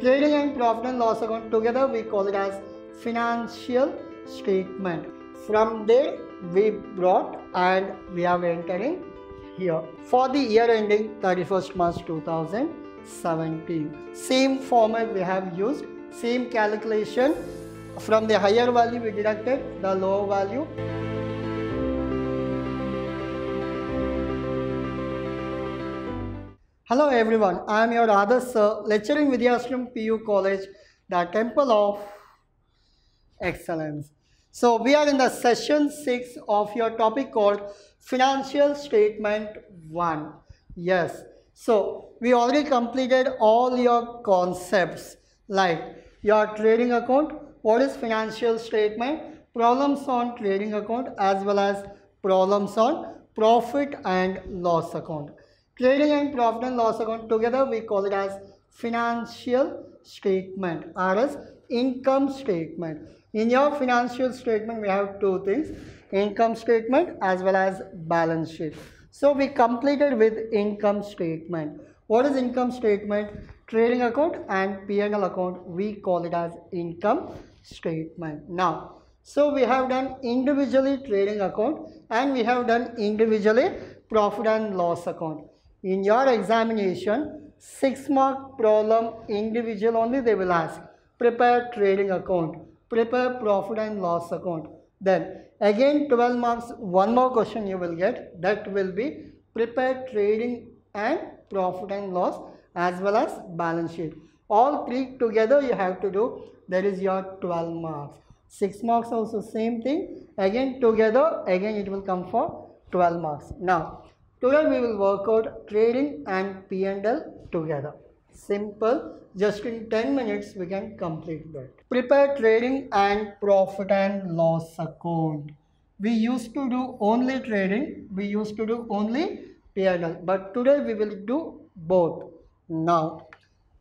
Trading and profit and loss account together we call it as financial statement. From there we brought and we are entering here for the year ending 31st March 2017. Same format we have used, same calculation. From the higher value we deducted the lower value. Hello everyone, I am your Adarsh sir, lecturing Vidhyaashram PU College, the Temple of Excellence. So we are in the session 6 of your topic called Financial Statement 1. Yes, so we already completed all your concepts like your trading account, what is financial statement, problems on trading account as well as problems on profit and loss account. Trading and profit and loss account together we call it as financial statement or as income statement. In your financial statement we have two things, income statement as well as balance sheet. So we completed with income statement. What is income statement? Trading account and P&L account we call it as income statement. Now, so we have done individually trading account and we have done individually profit and loss account. In your examination, 6 mark problem individual only they will ask. Prepare trading account, prepare profit and loss account. Then again 12 marks, one more question you will get, that will be prepare trading and profit and loss as well as balance sheet. All three together you have to do, that is your 12 marks. 6 marks also same thing, again together again it will come for 12 marks. Now today we will work out trading and P&L together. Simple, just in 10 minutes we can complete that. Prepare trading and profit and loss account. We used to do only trading, we used to do only P&L, but today we will do both. Now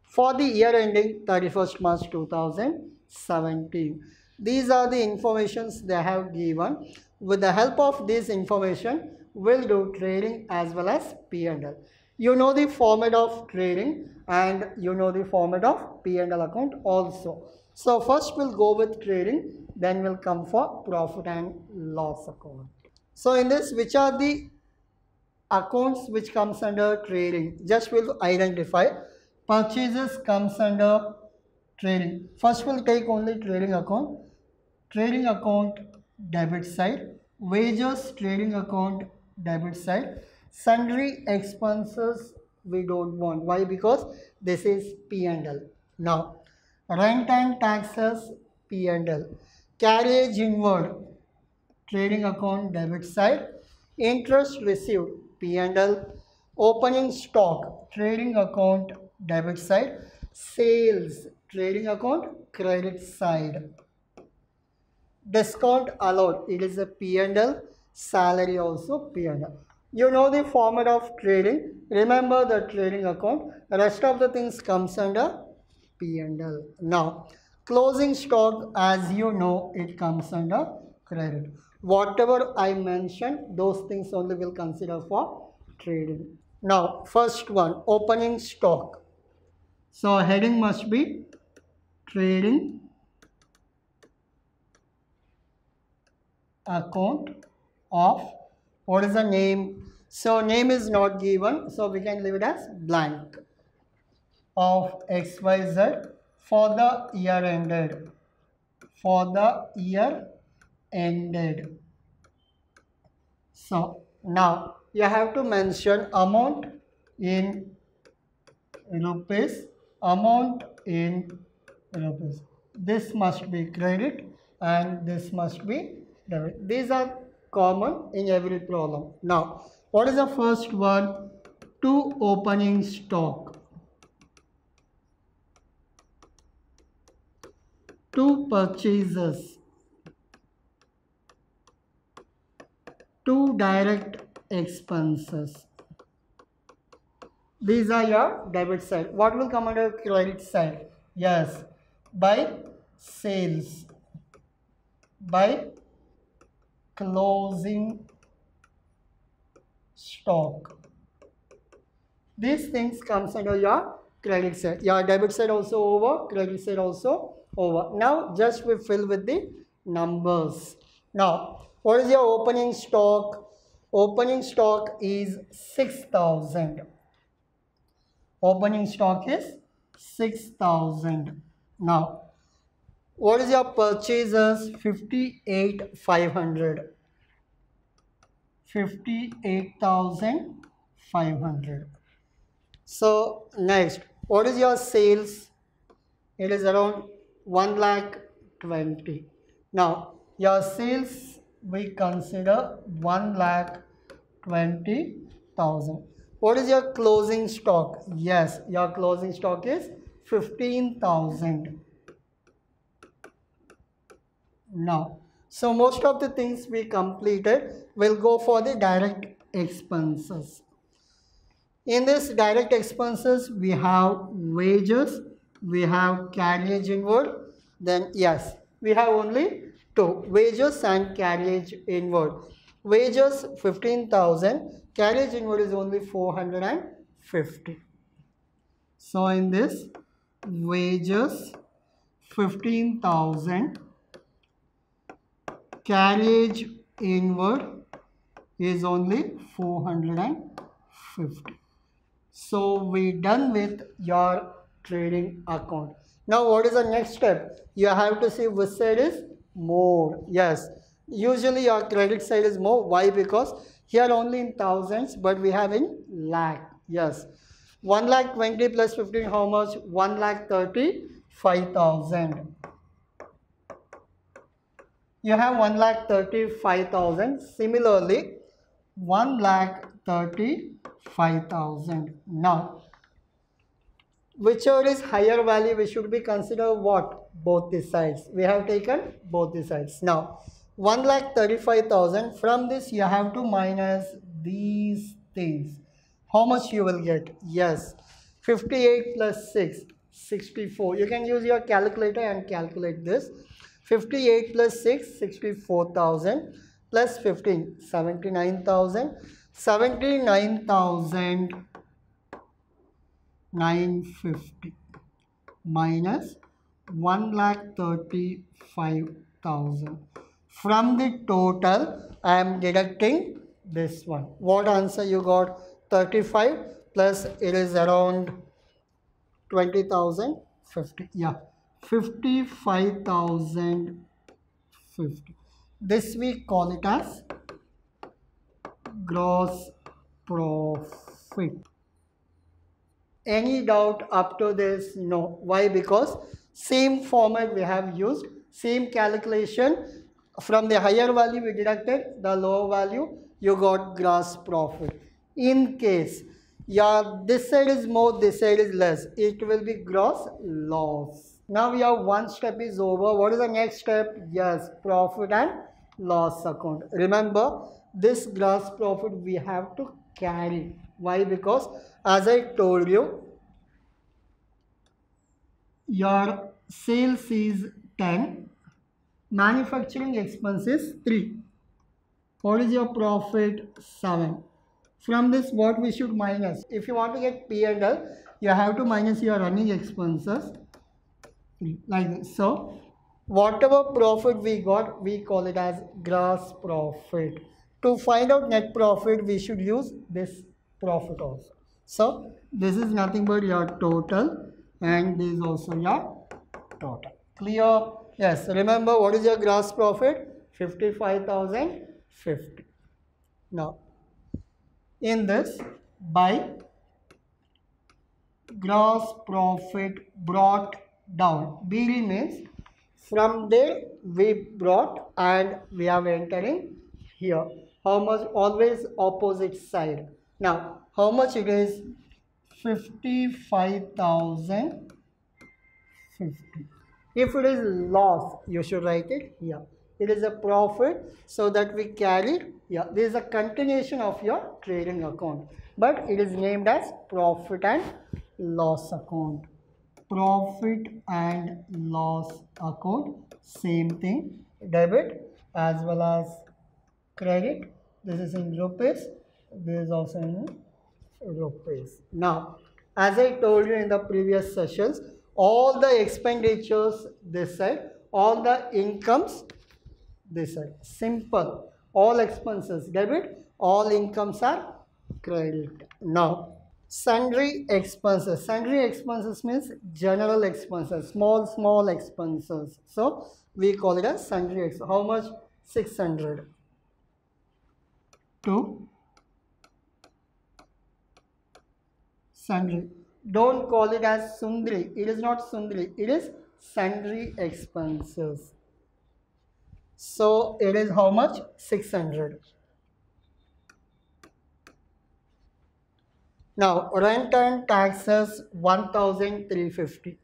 for the year ending 31st March 2017, these are the informations they have given. With the help of this information we'll do trading as well as P&L. You know the format of trading and you know the format of P&L account also. So first we'll go with trading, then we'll come for profit and loss account. So in this, which are the accounts which comes under trading? Just we'll identify. Purchases comes under trading. First we'll take only trading account. Trading account debit side. Wages trading account debit side. Sundry expenses we don't want. Why? Because this is P&L. Now rent and taxes P&L. Carriage inward trading account debit side. Interest received P&L. Opening stock trading account debit side. Sales trading account credit side. Discount allowed, it is a P&L. Salary also P&L. You know the format of trading, remember the trading account, rest of the things comes under P&L. Now closing stock, as you know, it comes under credit. Whatever I mentioned, those things only will consider for trading. Now first one, opening stock. So heading must be trading account of, what is the name? So name is not given, so we can leave it as blank, of XYZ for the year ended. For the year ended. So now you have to mention amount in rupees. Amount in rupees. This must be credit and this must be debit. These are common in every problem. Now what is the first one? To opening stock. To purchases. To direct expenses. These are your debit side. What will come under credit side? Yes, by sales, by closing stock. These things comes under your credit side. Yeah, debit side also over, credit side also over. Now just we fill with the numbers. Now what is your opening stock? Opening stock is 6,000. Opening stock is 6,000. Now what is your purchases? 58,500. 58,500. So next, what is your sales? It is around 120,000. Now your sales we consider 120,000. What is your closing stock? Yes, your closing stock is 15,000. Now, so most of the things we completed. Will go for the direct expenses. In this direct expenses, we have wages, we have carriage inward, then yes, we have only two, wages and carriage inward. Wages 15,000, carriage inward is only 450. So in this, wages 15,000, carriage inward is only 450. So we done with your trading account. Now what is the next step? You have to see which side is more. Yes, usually your credit side is more. Why? Because here only in thousands, but we have in lakh. Yes, 120,000 plus 15, how much? 135,000. You have 135,000. Similarly, 135,000. Now, whichever is higher value, we should be consider what? Both the sides. We have taken both the sides. Now, 135,000. From this, you have to minus these things. How much you will get? Yes, 58 plus 6, 64. You can use your calculator and calculate this. 58 plus 6, 64,000. Plus 15, 79,000. 79,950 minus 135,000. From the total, I am deducting this one. What answer you got? 35 plus it is around 20,050. Yeah, 55,050. This we call it as gross profit. Any doubt up to this? No. Why? Because same format we have used, same calculation. From the higher value we deducted the lower value, you got gross profit. In case this side is more, this side is less, it will be gross loss. Now your one step is over. What is the next step? Yes, profit and loss account. Remember, this gross profit we have to carry. Why? Because as I told you, your sales is 10, manufacturing expense is 3. What is your profit? 7. From this, what we should minus? If you want to get P&L, you have to minus your running expenses. Like this. So whatever profit we got, we call it as gross profit. To find out net profit, we should use this profit also. So this is nothing but your total, and this is also your total. Clear? Yes. Remember, what is your gross profit? 55,050. Now in this, by gross profit brought down, BD means from there we brought and we are entering here. How much? Always opposite side. Now how much it is? 55,050. If it is loss, you should write it here. It is a profit, so that we carry. Yeah, this is a continuation of your trading account, but it is named as profit and loss account. Profit and loss account, same thing, debit as well as credit. This is in rupees, this is also in rupees. Now As I told you in the previous sessions, all the expenditures this side, all the incomes this side. Simple. All expenses debit, all incomes are credit. Now, sundry expenses. Sundry expenses means general expenses, small expenses. So we call it as sundry expenses. How much? 600 to sundry. Don't call it as sundry. It is not sundry. It is sundry expenses. So it is how much? 600. Now rent and taxes 1,350.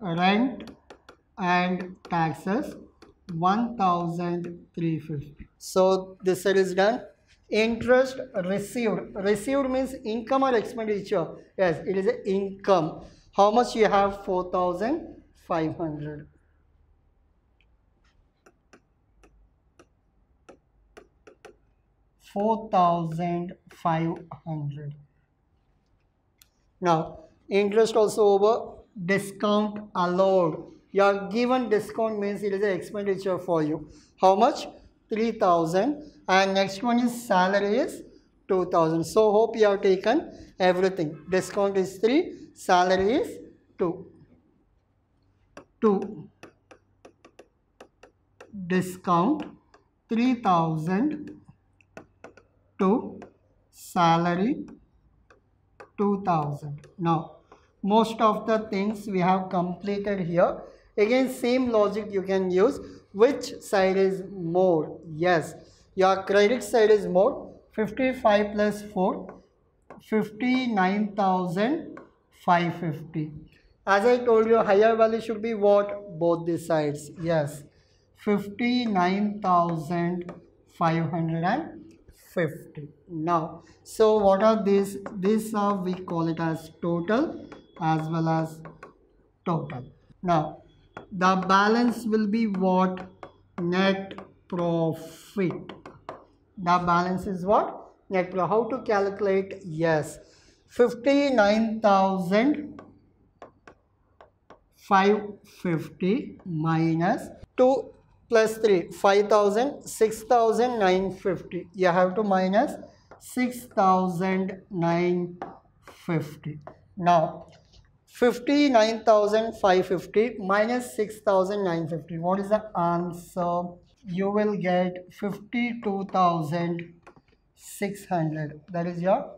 Rent and taxes 1,350. So this is done. Interest received. Received means income or expenditure. Yes, it is an income. How much you have? 4,500. Now, interest also over. Discount allowed. You are given discount means it is an expenditure for you. How much? 3,000. And next one is salary is 2,000. So, hope you have taken everything. Discount is 3, salary is 2. 2. Discount 3,000. To salary 2,000. Now, most of the things we have completed here. Again, same logic you can use. Which side is more? Yes, your credit side is more. 55 plus 4, 59,550. As I told you, higher value should be what? Both the sides. Yes, 59,550. Now, so what are these? These are, we call it as total as well as total. Now, the balance will be what? Net profit. The balance is what? Net profit. How to calculate? Yes, 59,550 minus 2. Plus 3, 5,000, 6,950. You have to minus 6,950. Now, 59,550 minus 6,950. What is the answer? You will get 52,600. That is your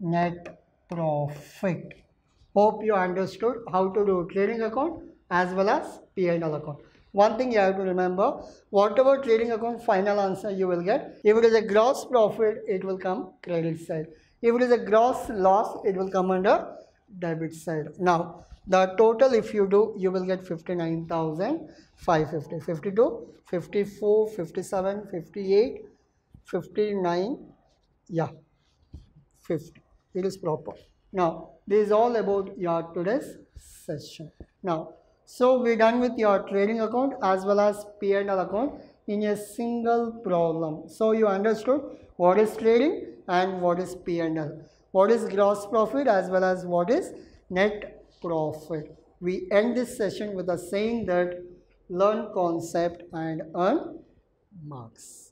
net profit. Hope you understood how to do trading account as well as P&L account. One thing you have to remember, whatever trading account final answer you will get, if it is a gross profit, it will come credit side. If it is a gross loss, it will come under debit side. Now, the total if you do, you will get 59,550, 52, 54, 57, 58, 59, yeah, 50. It is proper. Now, this is all about your today's session. Now, so we're done with your trading account as well as P&L account in a single problem. So you understood what is trading and what is P&L, what is gross profit as well as what is net profit. We end this session with a saying that learn concept and earn marks.